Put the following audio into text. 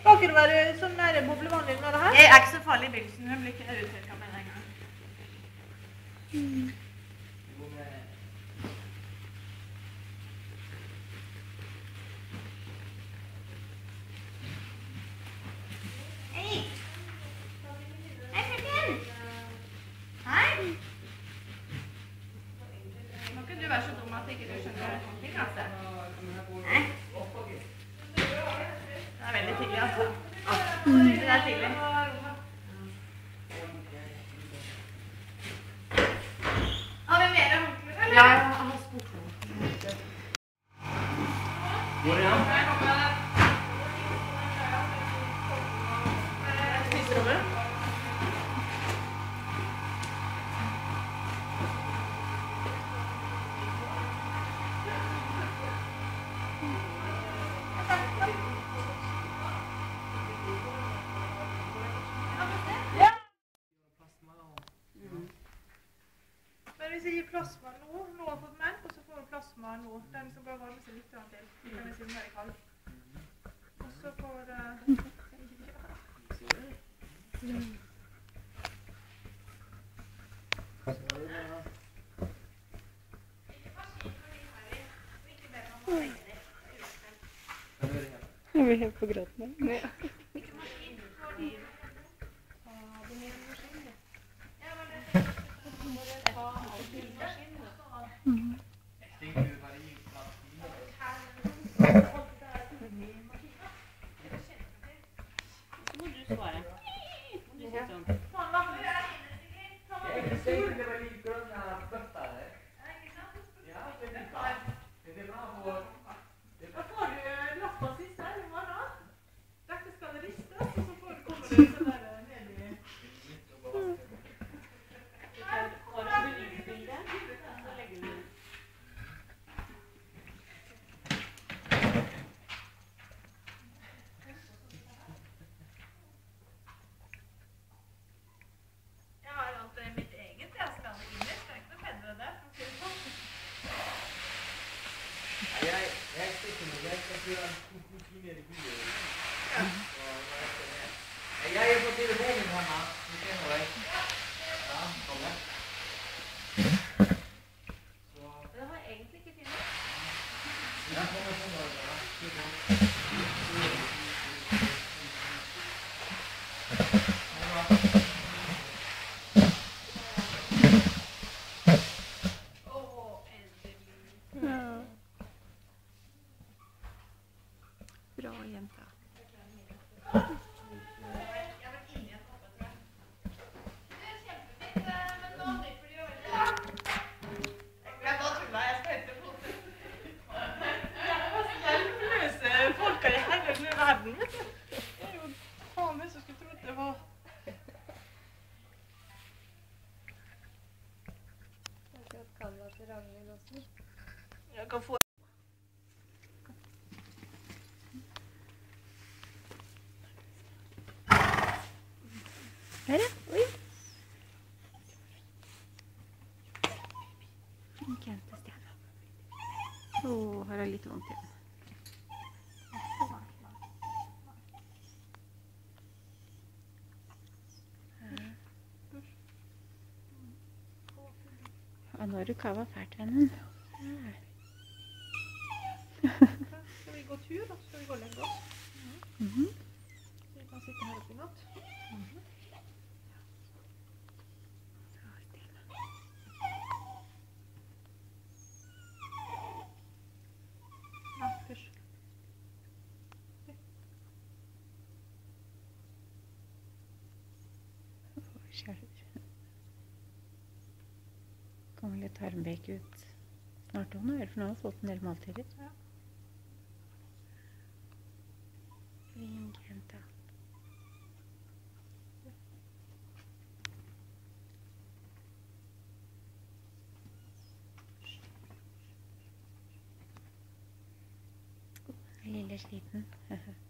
Skal ikke være så nære på å bli vanlig med det her? Jeg er ikke så farlig i begynnelsen, hun blir ikke uttørka med en gang. Hei! Hei, frøken! Hei! Må ikke du være så dum at ikke du skjønner noen ting, altså? Nei. Det er veldig tidlig, altså. Det er tidlig. Har vi mer håndkle, eller? Ja, jeg har spurt håndkle. Går det igjen? Spiserommet? Vi sier plasma nå, nå har fått melk, og så får vi plasma nå. Den skal bare varme seg litt til, så kan vi si den her i kald. Og så får Jeg blir helt på gråten her. Ikke maskin for liv. Jeg er på telefonen hjemme. Vi kjenner deg. Ja, kom det. Det var egentlig ikke fint. Ja, kom det sånn bare. Bra jenta. Jeg kan få... Her er det? Oi! Den kjente stjerne. Åh, her er det litt vondt igjen. Ja, nå har du kava fælt, vennen. Skal vi gå tur, da? Skal vi gå lenge oss? Så vi kan sitte her oppe i natt. Ja, først. Kjære. Kommer litt harmbek ut. Snart hun har, for nå har vi fått en del måltider. Ja. Flink jenta. Lille sliten.